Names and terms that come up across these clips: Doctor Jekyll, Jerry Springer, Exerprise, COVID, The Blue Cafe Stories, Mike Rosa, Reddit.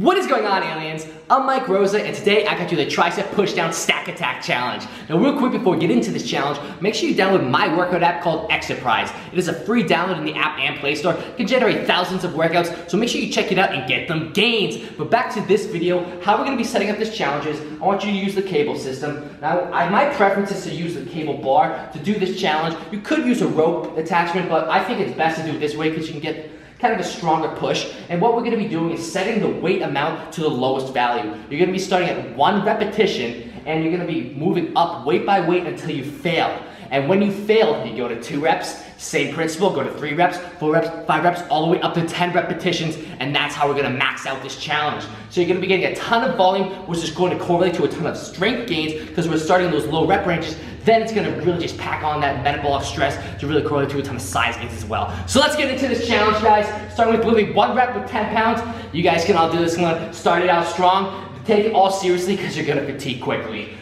What is going on, aliens? I'm Mike Rosa, and today I got you the Tricep Pushdown Stack Attack Challenge. Now, real quick before we get into this challenge, make sure you download my workout app called Exerprise. It is a free download in the app and Play Store. It can generate thousands of workouts, so make sure you check it out and get them gains. But back to this video, how we're going to be setting up this challenge is I want you to use the cable system. Now, my preference is to use the cable bar to do this challenge. You could use a rope attachment, but I think it's best to do it this way because you can get kind of a stronger push. And what we're gonna be doing is setting the weight amount to the lowest value. You're gonna be starting at one repetition and you're gonna be moving up weight by weight until you fail. And when you fail, you go to 2 reps, same principle, go to 3 reps, 4 reps, 5 reps, all the way up to 10 repetitions, and that's how we're gonna max out this challenge. So you're gonna be getting a ton of volume, which is going to correlate to a ton of strength gains, because we're starting in those low rep ranges, then it's gonna really just pack on that metabolic stress to really correlate to a ton of size gains as well. So let's get into this challenge, guys. Starting with literally 1 rep with 10 pounds. You guys can all do this one, start it out strong, take it all seriously, because you're gonna fatigue quickly.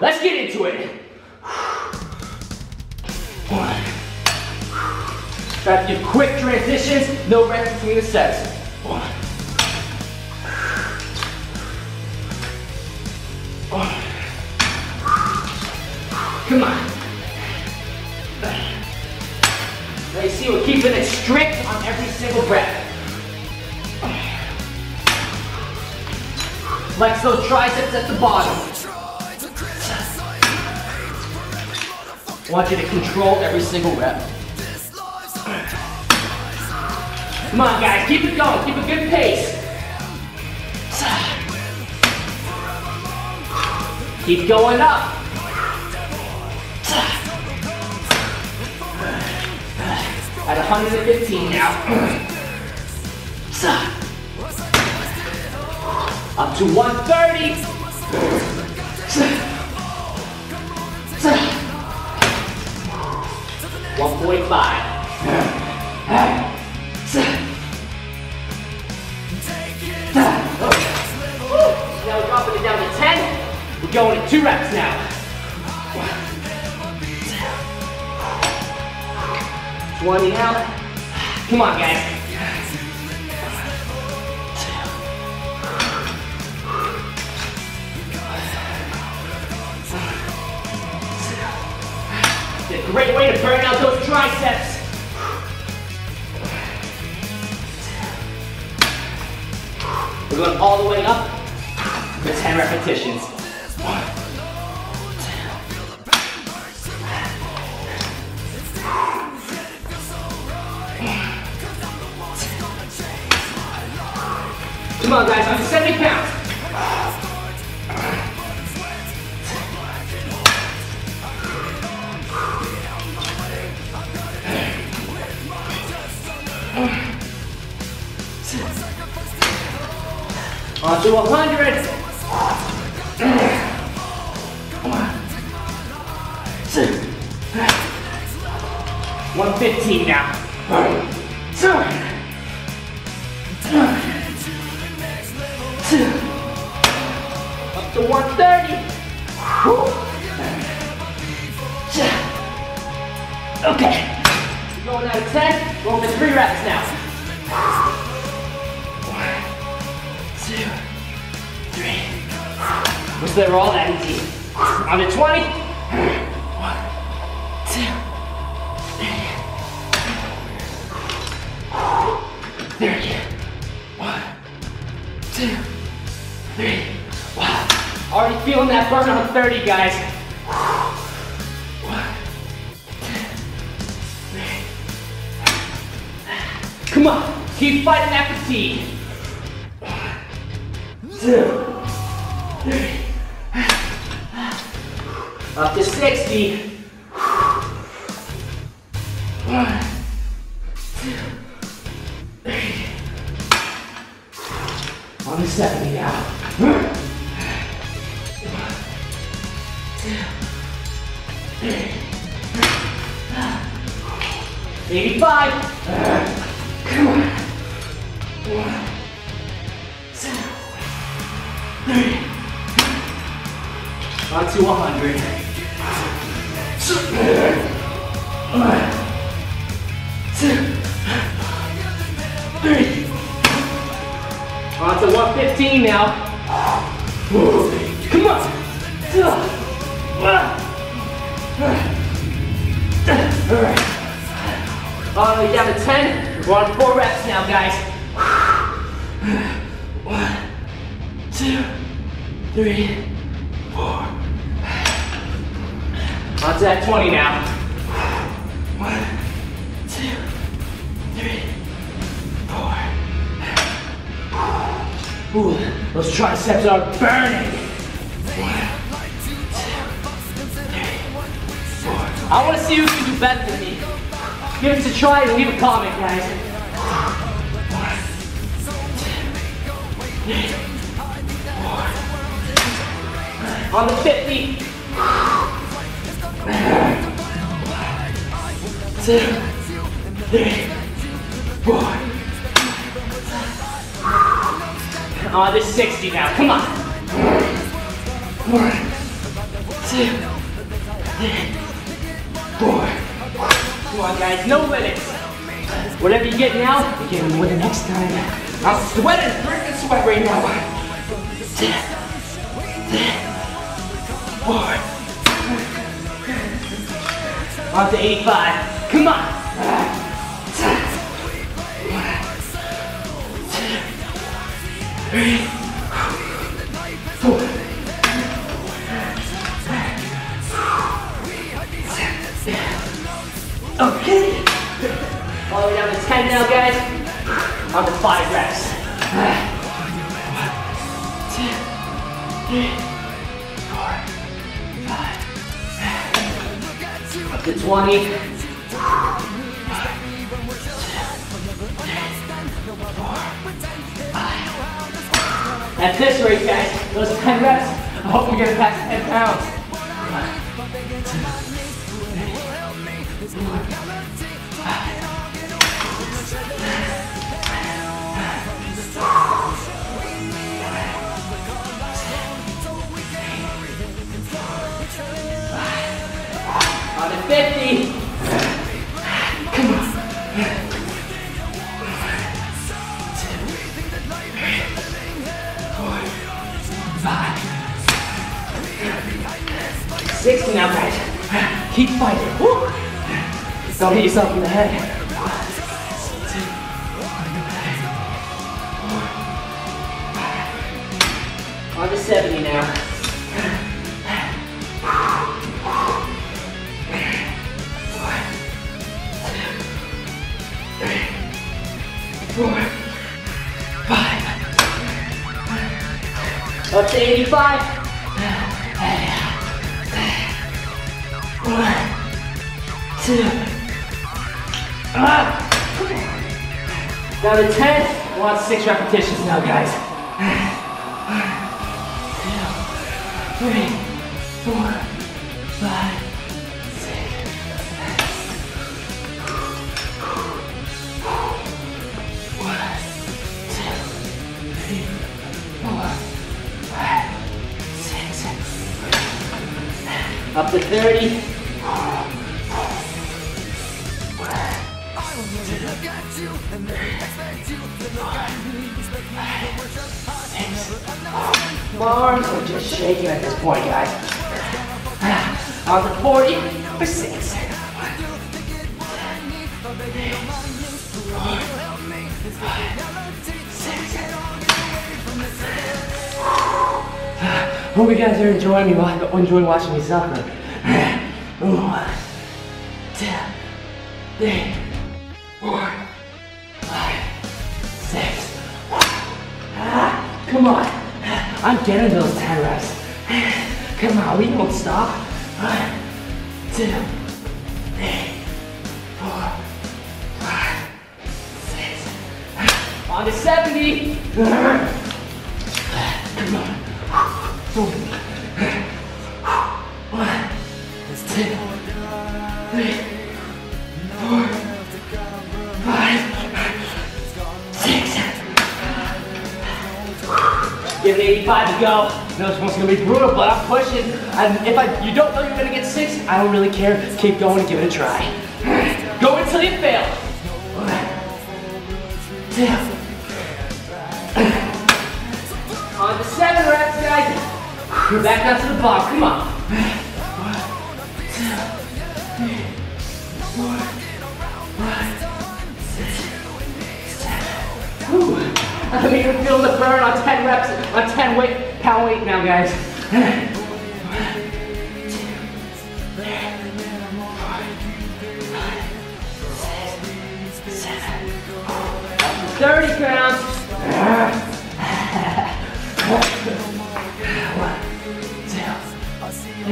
Let's get into it. One. Try to give quick transitions, no rest between the sets. One. Come on. Now you see, we're keeping it strict on every single breath. Flex those triceps at the bottom. I want you to control every single rep. Come on, guys, keep it going, keep a good pace. Keep going up. At 115 now. Up to 130. 1.5. Now we're dropping it down to 10. We're going to 2 reps now. One. 20 out. Come on, guys. It's a great way to burn out those triceps. We're going all the way up for 10 repetitions. Come on, guys, I'm 70 pounds. On to 100. One. 115 now. 2. Up to 130. Okay. Going out of 10. Going to 3 reps now. 1, 2, 3. Looks like we're all at 18. On to 20. 1, 2, 3. 30. 1, 2, 3. Wow. Already feeling that burn on 30, guys. 1, 2, 3. Come on. Keep fighting that fatigue. 2, 3. Up to 60. 1, 2, 3. On to 70 now. 1, 2, 3. 85. Come on. 1, 2, 3. On to 100. 1, 2, 3. On to 115 now. Come on. All right. All the way down to 10. We're on 4 reps now, guys. 1, 2, 3, 4. On to that 20 now. 1, 2, 3, 4. Ooh, those triceps are burning. 1, 2, 3, 4. I want to see who can do better than me. Give us a try and leave a comment, guys. 1, 2, 3, 4. On the 50. 1, 2, 3, 4. On the 60 now, come on. 1, 2, 3, 4. Come on, guys, no limits. Whatever you get now, you get more the next time. I'm sweating, freaking sweat right now. 4. On to 85. Come on. 1, 2, 3, 4. Okay. All the way down to 10 now, guys. On to 5 reps. 1, 2, 3, 4, 5. Up to 20. 1, 2, 3, 4, 5. At this rate, guys, those 10 reps, I hope you're gonna pass 10 pounds. 1, 2, 3, 4. On to 50. Come on. 1, 2, 3, 4, 5. 60 now, guys. Keep fighting. Woo. Don't hit yourself in the head. 1, 2, 3, 4. On to 70 now. 4, 5. Up to 85. 1, 2. Down to 10. We're on 6 repetitions now, guys. 1, 2, 3, 4, 5. Up to 30. 1, 2, 3, 4, 5, 6. Arms are just shaking at this point, guys. On to 40 for 6. 1, 2, 3, 4, 5, 6. Hope you guys are enjoying watching me suffer. 1, 2, 3, 4, 5, 6. Come on, I'm getting those 10 reps. Come on, we don't stop. 1, 2, 3, 4, 5, 6. On to 70. Come on. 1, 2, 3, 4, 5, 6. Give it 85 to go. No, this one's gonna be brutal, but I'm pushing. And if you don't know you're gonna get 6, I don't really care. Just keep going and give it a try. Go until you fail. 1, 2. 7 reps, guys. We're back up to the bar, come on. 1, 2, 3, 4, 5, 6, 7. Whew. I think you can feel the burn on 10 reps, on 10 weight, pound weight now, guys. 30 counts. 1, 2, 3, 4,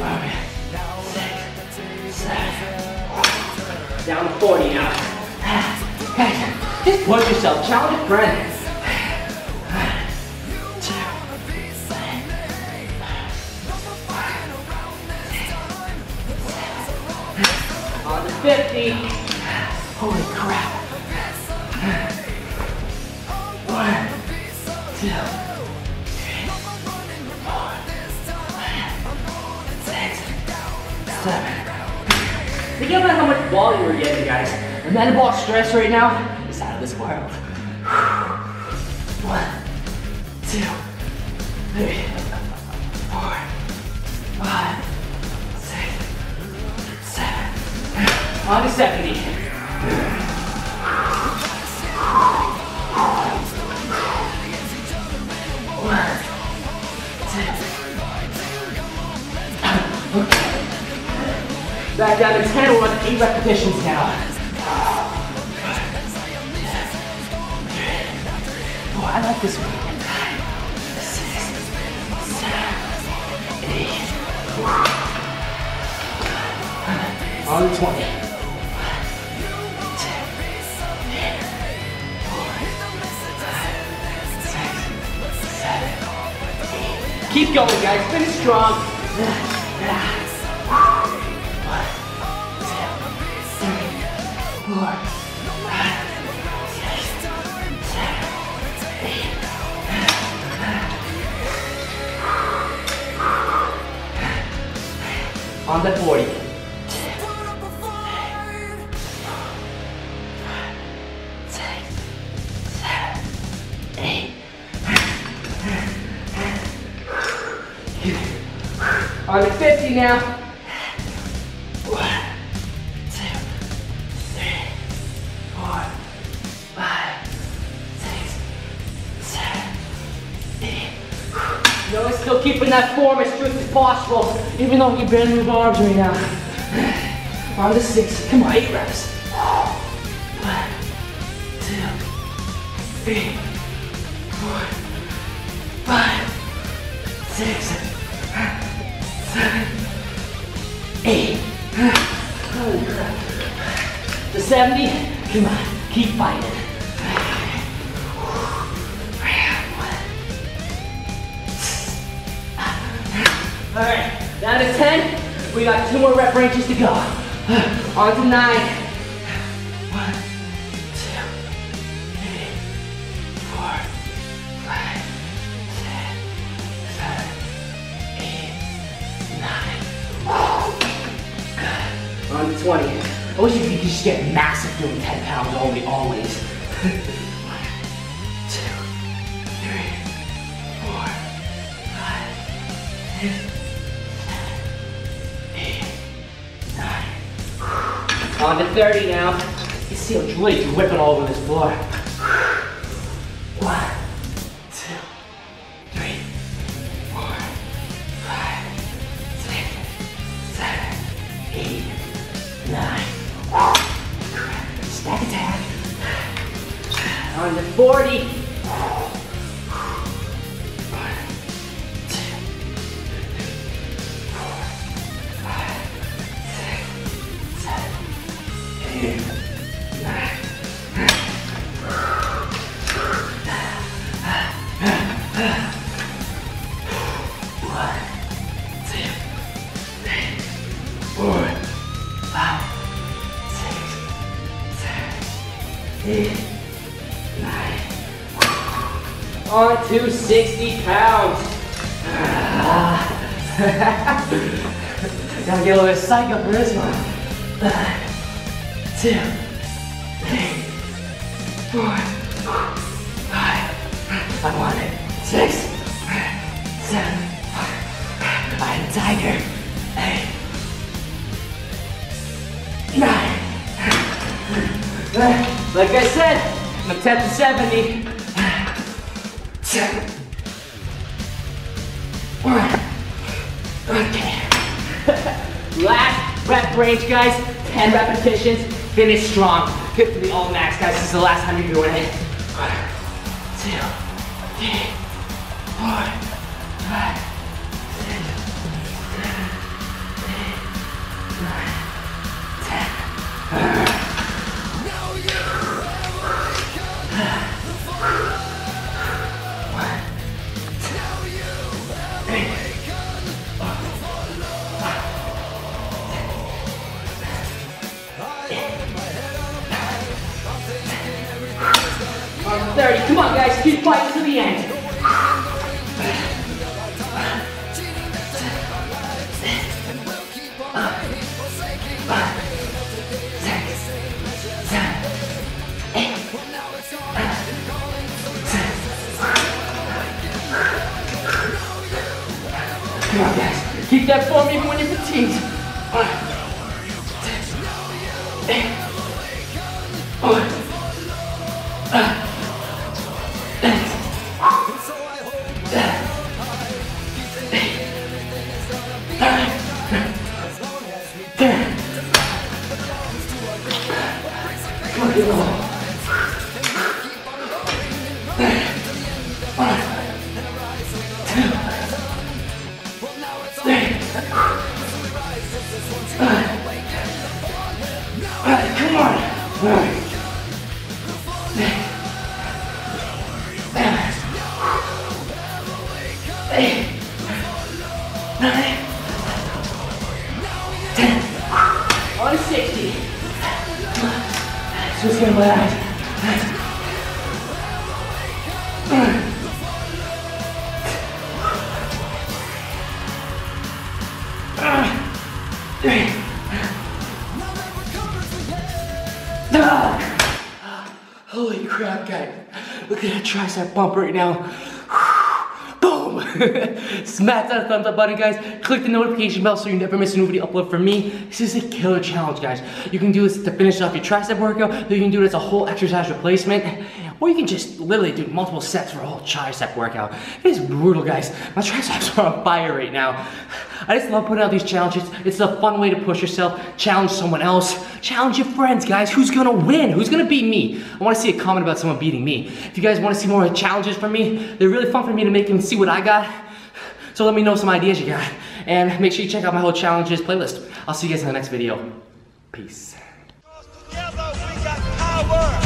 5, 6, 7. Down to 40 now. Guys, just push yourself. Challenge a friend. 2, 3, 4, 5, 6, 7. On to 50. Holy crap. 1, 2, 3, 4, 5, 6, 7. Think about how much ball you were getting, guys. The metabolic stress right now is out of this world. 1, 2, 3, 4, 5, 6, 7. On to 70. Back down to 10, we're on 8 repetitions now. 4, I like this one. 6, 7, 8. On to 20. 1, 2, 3, 4, 5, 6, 7, 8. Keep going, guys, finish strong. 4, 5, 6, 7, 8. On the 40. 2, 3, 4, 5, 6, 7, 8. On the 50 now. That form as strict as possible, even though you're barely moving arms right now. On to 6, come on, 8 reps. 1, 2, 3, 4, 5, 6, 7, 8. Holy crap. To 70, come on, keep fighting. 10, we got 2 more rep ranges to go. On to 9. 1, 2, 3, 4, 5, 6, 7, 8, 9. On to 20. I wish you could just get massive doing 10 pounds only, always. 1, 2, 3, 4, 5, 6. On to 30 now. You see how Julie's whipping all over this floor. 1, 2, 3, 4, 5, 6, 7, 8, 9. Stack attack. On to 40. 1, 2, 3, 4, 5, 6, 7, 8, 9. On to 60 pounds. Gotta get a little psych up for this one. 2, 3, 4, 5. unwanted. 6, 7, I'm tired. 8, 9. Like I said, I'm 10 to 70. 7. 1. Okay. Last rep range, guys. 10 repetitions. Finish strong. Get to the all max, guys. This is the last time you're doing it. 1, 2, 3, 4, 5, 6, 7, 8, 9, 10. Now you're 1, 2, 3. Come on, guys, keep fighting to the end. 6, 7, 8. Come on, guys, keep that form even when you're fatigued. 1, 2, 3, 4. Holy crap, guys. Look at that tricep bump right now. Boom. Smash that thumbs up button, guys. Click the notification bell so you never miss a new video upload from me. This is a killer challenge, guys. You can do this to finish off your tricep workout. You can do it as a whole exercise replacement. Or you can just literally do multiple sets for a whole tricep workout. It is brutal, guys. My triceps are on fire right now. I just love putting out these challenges. It's a fun way to push yourself, challenge someone else, challenge your friends, guys. Who's gonna win? Who's gonna beat me? I wanna see a comment about someone beating me. If you guys wanna see more challenges from me, they're really fun for me to make and see what I got. So let me know some ideas you got. And make sure you check out my whole challenges playlist. I'll see you guys in the next video. Peace. Together we got power.